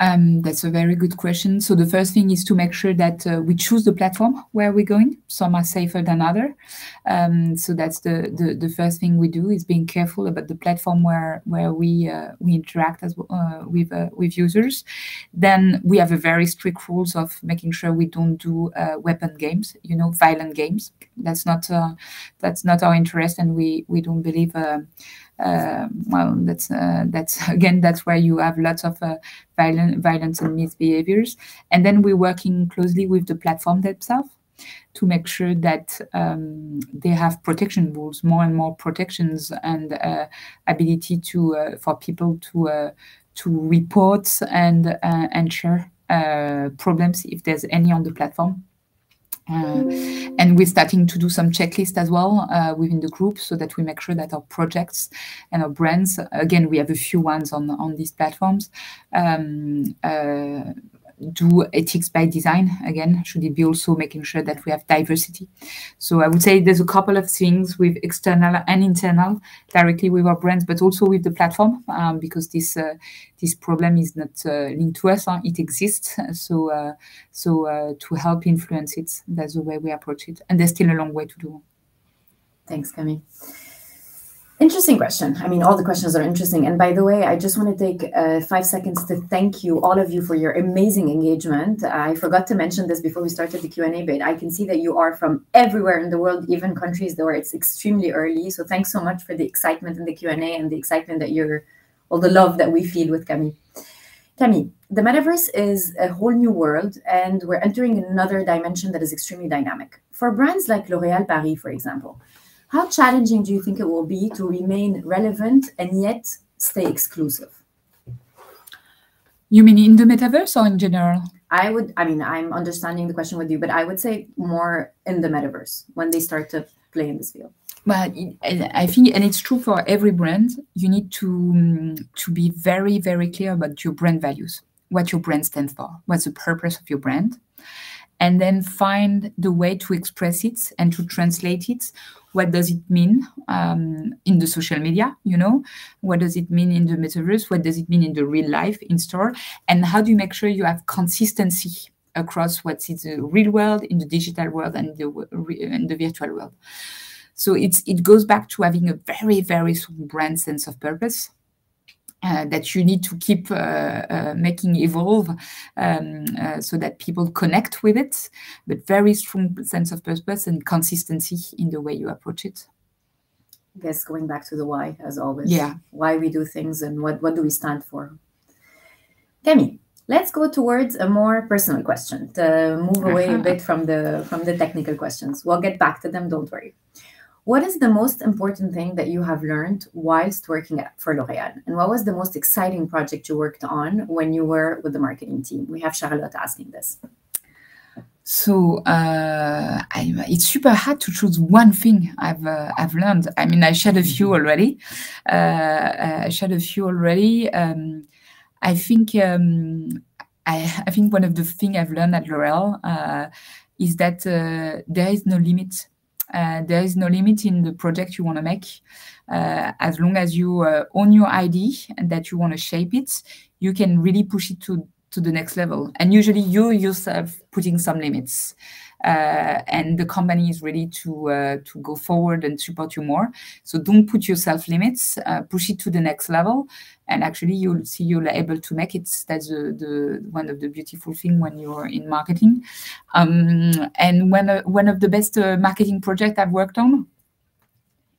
Um, that's a very good question. So the first thing is to make sure that uh, we choose the platform where we're going. Some are safer than others. Um, so that's the, the, the first thing we do, is being careful about the platform where, where we, uh, we interact as, uh, with, uh, with users. Then we have a very strict rules of making sure we don't do uh, weapon games, you know, violent games. That's not, uh, that's not our interest, and we, we don't believe... Uh, Uh, well, that's uh, that's again, that's where you have lots of uh, violent, violence and misbehaviors. And then we're working closely with the platform themselves to make sure that um, they have protection rules, more and more protections, and uh, ability to uh, for people to uh, to report and uh, and share uh, problems if there's any on the platform. Uh, and we're starting to do some checklists as well uh, within the group, so that we make sure that our projects and our brands, again, we have a few ones on, on these platforms, um, uh, do ethics by design. Again, should it be also making sure that we have diversity. So I would say there's a couple of things with external and internal, directly with our brands, but also with the platform, um, because this uh, this problem is not uh, linked to us, huh? It exists. So uh, so uh, to help influence it, that's the way we approach it. And there's still a long way to do. Thanks, Camille. Interesting question. I mean, all the questions are interesting. And by the way, I just want to take uh, five seconds to thank you, all of you, for your amazing engagement. I forgot to mention this before we started the Q and A, but I can see that you are from everywhere in the world, even countries where it's extremely early. So thanks so much for the excitement in the Q and A and the excitement that you're, all the love that we feel with Camille. Camille, the metaverse is a whole new world, and we're entering another dimension that is extremely dynamic. For brands like L'Oréal Paris, for example, how challenging do you think it will be to remain relevant and yet stay exclusive? You mean in the metaverse or in general? I would, I mean, I'm understanding the question with you, but I would say more in the metaverse when they start to play in this field. But I think, and it's true for every brand, you need to, to be very, very clear about your brand values, what your brand stands for, what's the purpose of your brand, and then find the way to express it and to translate it. What does it mean um, in the social media, you know? What does it mean in the metaverse? What does it mean in the real life, in store? And how do you make sure you have consistency across what's in the real world, in the digital world, and the, in the virtual world? So it's, it goes back to having a very, very strong brand sense of purpose. Uh, that you need to keep uh, uh, making evolve um, uh, so that people connect with it, but very strong sense of purpose and consistency in the way you approach it. I guess going back to the why, as always. Yeah. Why we do things and what, what do we stand for. Camille, let's go towards a more personal question to move away uh-huh. a bit from the, from the technical questions. We'll get back to them, don't worry. What is the most important thing that you have learned whilst working at, for L'Oréal? And what was the most exciting project you worked on when you were with the marketing team? We have Charlotte asking this. So uh, I, it's super hard to choose one thing I've uh, I've learned. I mean, I shared a few already. Uh, I shared a few already. Um, I think um, I, I think one of the things I've learned at L'Oréal uh, is that uh, there is no limit. Uh, there is no limit in the project you want to make. Uh, as long as you uh, own your idea and that you want to shape it, you can really push it to, to the next level. And usually you yourself putting some limits. Uh, and the company is ready to, uh, to go forward and support you more. So don't put yourself limits, uh, push it to the next level. And actually you'll see you're able to make it. That's the, the, one of the beautiful things when you're in marketing. Um, and when, uh, one of the best uh, marketing projects I've worked on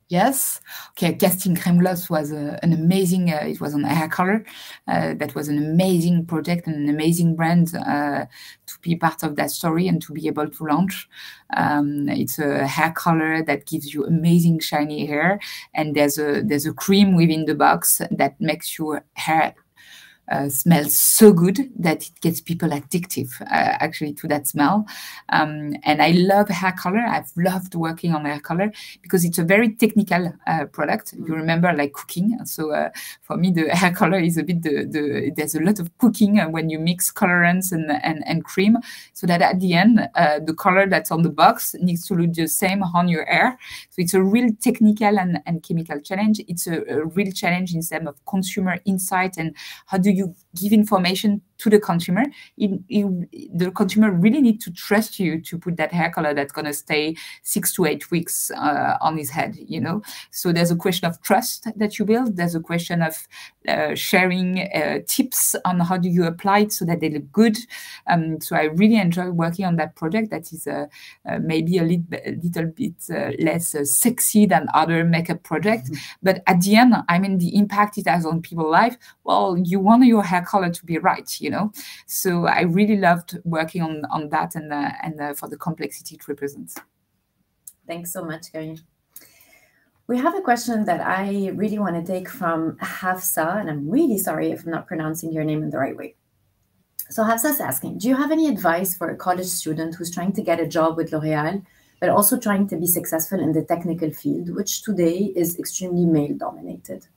Yes. Okay, casting cream gloss was uh, an amazing, uh, it was on Air Color. Uh, that was an amazing project and an amazing brand uh, to be part of that story and to be able to launch. Um, it's a hair color that gives you amazing shiny hair. And there's a, there's a cream within the box that makes your hair Uh, smells so good that it gets people addictive uh, actually to that smell. Um, and I love hair color. I've loved working on hair color because it's a very technical uh, product. Mm-hmm. You remember like cooking. So uh, for me, the hair color is a bit the, the there's a lot of cooking when you mix colorants and, and, and cream so that at the end, uh, the color that's on the box needs to look the same on your hair. So it's a real technical and, and chemical challenge. It's a, a real challenge in terms of consumer insight and how do you give information to the consumer. It, it, the consumer really needs to trust you to put that hair color that's going to stay six to eight weeks uh, on his head, you know. So there's a question of trust that you build. There's a question of uh, sharing uh, tips on how do you apply it so that they look good. Um, so I really enjoy working on that project that is uh, uh, maybe a, lit, a little bit uh, less uh, sexy than other makeup projects. Mm-hmm. But at the end, I mean, the impact it has on people's life, well, you want your hair color to be right, you know. So I really loved working on on that and uh, and uh, for the complexity it represents. Thanks so much, Camille. We have a question that I really want to take from Hafsa, and I'm really sorry if I'm not pronouncing your name in the right way. So Hafsa is asking, do you have any advice for a college student who's trying to get a job with L'Oréal, but also trying to be successful in the technical field, which today is extremely male-dominated?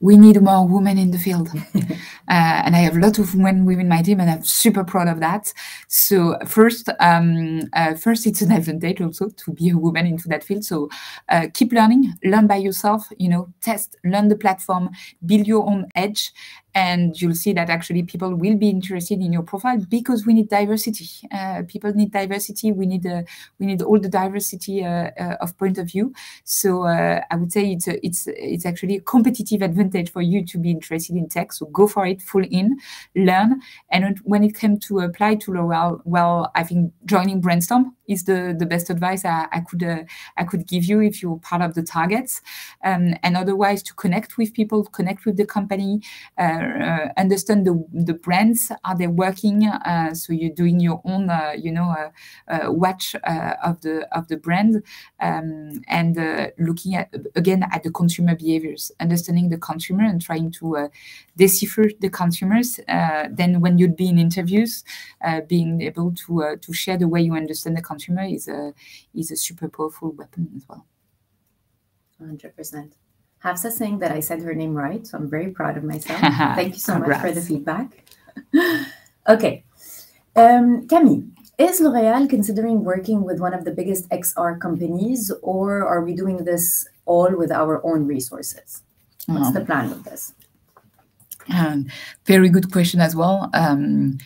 We need more women in the field. uh, and I have a lot of women within my team, and I'm super proud of that. So first, um, uh, first it's an advantage also to be a woman into that field. So uh, keep learning, learn by yourself, you know, test, learn the platform, build your own edge. And you'll see that actually people will be interested in your profile because we need diversity. Uh, people need diversity. We need uh, we need all the diversity uh, uh, of point of view. So uh, I would say it's a, it's it's actually a competitive advantage for you to be interested in tech. So go for it, full in, learn. And when it came to apply to L'Oréal, well, I think joining Brandstorm is the the best advice I, I could uh, I could give you if you're part of the targets. Um, and otherwise, to connect with people, connect with the company. Uh, Uh, understand the, the brands, are they working? Uh, so you're doing your own, uh, you know, uh, uh, watch uh, of the of the brand, um, and uh, looking at again at the consumer behaviors, understanding the consumer and trying to uh, decipher the consumers. Uh, then when you'd be in interviews, uh, being able to uh, to share the way you understand the consumer is a is a super powerful weapon as well. one hundred percent. Hafsa saying that I said her name right, so I'm very proud of myself. Thank you so much for the feedback. Okay. Um, Camille, is L'Oréal considering working with one of the biggest X R companies, or are we doing this all with our own resources? What's oh. the plan with this? Um, very good question as well. Um,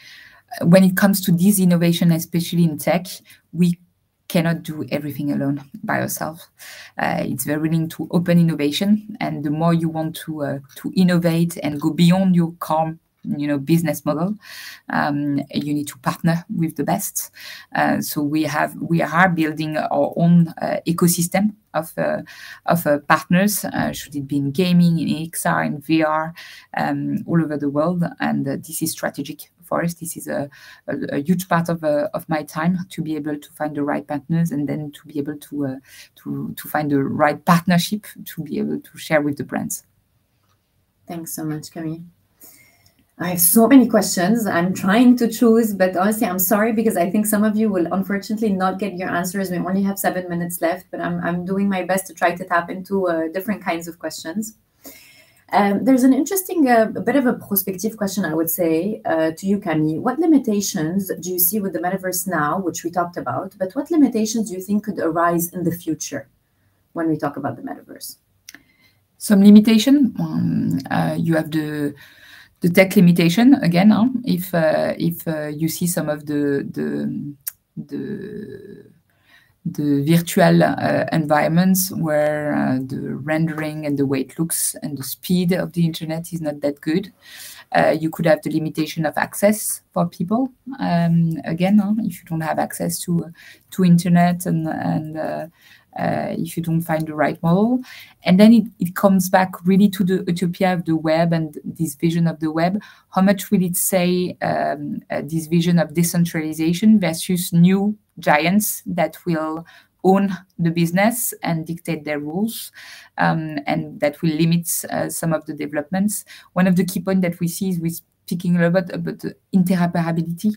when it comes to this innovation, especially in tech, we cannot do everything alone by yourself. Uh, it's very linked to open innovation, and the more you want to uh, to innovate and go beyond your core, you know, business model, um, you need to partner with the best. Uh, so we have we are building our own uh, ecosystem of uh, of uh, partners. Uh, should it be in gaming, in X R, in V R, um, all over the world, and uh, this is strategic. For us, this is a, a, a huge part of uh, of my time to be able to find the right partners, and then to be able to uh, to to find the right partnership to be able to share with the brands. Thanks so much, Camille. I have so many questions. I'm trying to choose, but honestly, I'm sorry because I think some of you will unfortunately not get your answers. We only have seven minutes left, but I'm I'm doing my best to try to tap into uh, different kinds of questions. Um, there's an interesting, uh, bit of a prospective question, I would say, uh, to you, Camille. What limitations do you see with the metaverse now, which we talked about, but what limitations do you think could arise in the future when we talk about the metaverse? Some limitation. Um, uh, you have the... the tech limitation, again, huh? if uh, if uh, you see some of the... the, the the virtual uh, environments where uh, the rendering and the way it looks and the speed of the internet is not that good. Uh, you could have the limitation of access for people. Um, again, huh, if you don't have access to to internet and, and uh, uh, if you don't find the right model. And then it, it comes back really to the utopia of the web and this vision of the web. How much will it say um, uh, this vision of decentralization versus new giants that will own the business and dictate their rules, um, and that will limit uh, some of the developments. One of the key points that we see is with speaking a lot about, about the interoperability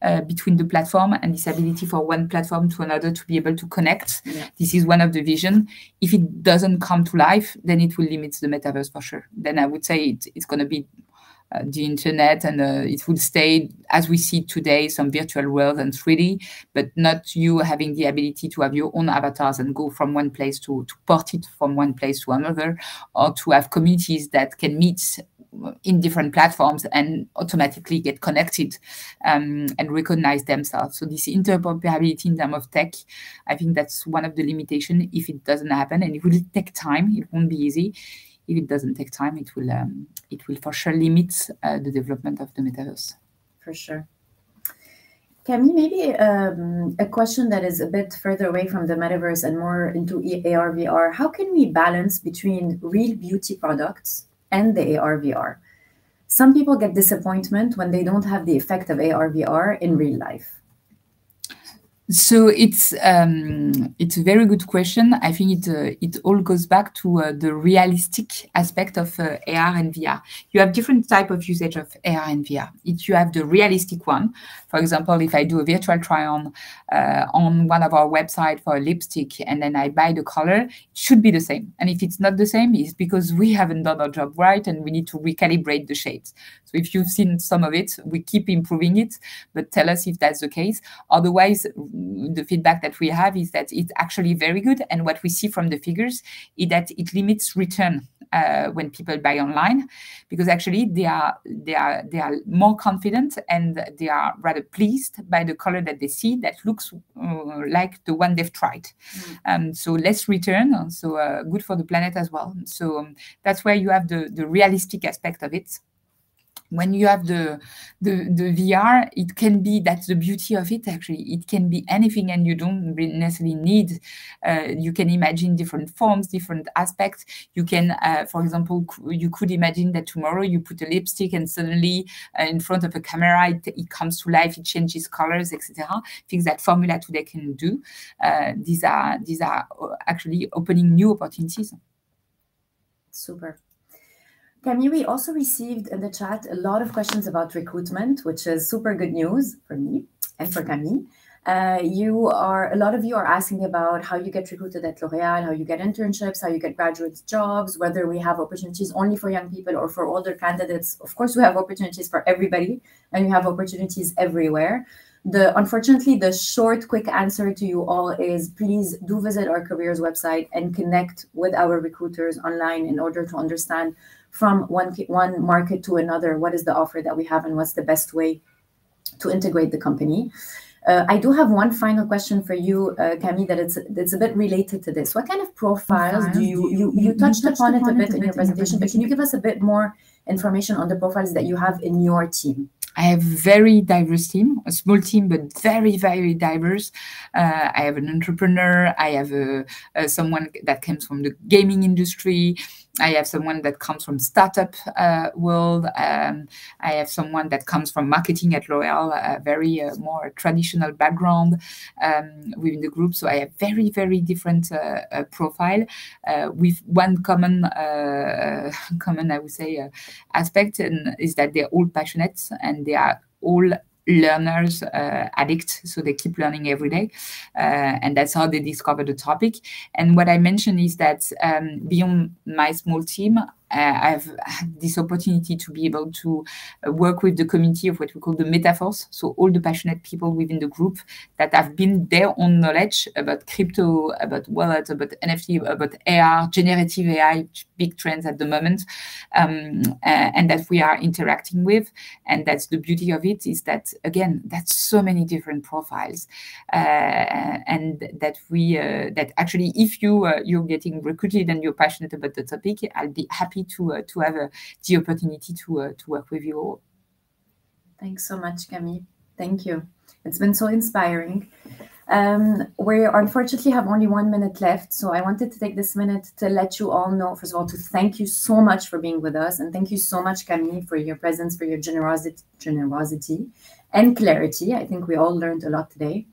uh, between the platform and this ability for one platform to another to be able to connect. Yeah. This is one of the vision. If it doesn't come to life, then it will limit the metaverse for sure. Then I would say it, it's going to be Uh, the internet, and uh, it would stay as we see today, some virtual world and three D, but not you having the ability to have your own avatars and go from one place to, to port it from one place to another, or to have communities that can meet in different platforms and automatically get connected um, and recognize themselves. So this interoperability in terms of tech, I think that's one of the limitations if it doesn't happen, and it will take time, it won't be easy. If it doesn't take time, it will um, it will for sure limit uh, the development of the metaverse. For sure. Camille, maybe um, a question that is a bit further away from the metaverse and more into A R V R. How can we balance between real beauty products and the A R V R? Some people get disappointment when they don't have the effect of A R V R in real life. So it's um, it's a very good question. I think it uh, it all goes back to uh, the realistic aspect of uh, A R and V R. You have different type of usage of A R and V R. It, you have the realistic one. For example, if I do a virtual try-on uh, on one of our websites for a lipstick and then I buy the color, it should be the same. And if it's not the same, it's because we haven't done our job right and we need to recalibrate the shades. So if you've seen some of it, we keep improving it, but tell us if that's the case. Otherwise, the feedback that we have is that it's actually very good, and what we see from the figures is that it limits return uh, when people buy online, because actually they are they are they are more confident and they are rather pleased by the color that they see that looks uh, like the one they've tried. Mm. Um, so less return, so uh, good for the planet as well. So um, that's where you have the the realistic aspect of it. When you have the, the the V R, it can be, that's the beauty of it actually, it can be anything and you don't necessarily need, uh, you can imagine different forms, different aspects. You can, uh, for example, you could imagine that tomorrow you put a lipstick and suddenly uh, in front of a camera, it, it comes to life, it changes colors, et cetera. Things that Formula today can do. Uh, these are, these are actually opening new opportunities. Super. Camille, we also received in the chat a lot of questions about recruitment, which is super good news for me and for Camille. Uh, you are, a lot of you are asking about how you get recruited at L'Oréal, how you get internships, how you get graduate jobs, whether we have opportunities only for young people or for older candidates. Of course, we have opportunities for everybody, and we have opportunities everywhere. The, unfortunately, the short, quick answer to you all is please do visit our careers website and connect with our recruiters online in order to understand from one, one market to another, what is the offer that we have and what's the best way to integrate the company. Uh, I do have one final question for you, uh, Camille, that it's, it's a bit related to this. What kind of profiles do you, you, you touched upon it a bit in your presentation, but can you give us a bit more information on the profiles that you have in your team? I have a very diverse team, a small team, but very, very diverse. Uh, I have an entrepreneur. I have a, a, someone that comes from the gaming industry. I have someone that comes from startup uh, world. Um, I have someone that comes from marketing at L'Oréal, a very uh, more traditional background um, within the group. So I have very, very different uh, uh, profile uh, with one common, uh, common I would say, uh, aspect, and is that they're all passionate and they are all learners, uh, addicts, so they keep learning every day, uh, and that's how they discover the topic. And what I mentioned is that um, beyond my small team, Uh, I've had this opportunity to be able to uh, work with the community of what we call the Metaverse. So all the passionate people within the group that have built their own knowledge about crypto, about wallet, about N F T, about A R, generative A I, big trends at the moment, um, uh, and that we are interacting with. And that's the beauty of it, is that, again, that's so many different profiles. Uh, and that we, uh, that actually, if you, uh, you're getting recruited and you're passionate about the topic, I'll be happy to uh, to have uh, the opportunity to uh, to work with you all. Thanks so much, Camille. Thank you. It's been so inspiring. Um, we unfortunately have only one minute left, so I wanted to take this minute to let you all know, first of all, to thank you so much for being with us, and thank you so much, Camille, for your presence, for your generosity, generosity and clarity. I think we all learned a lot today.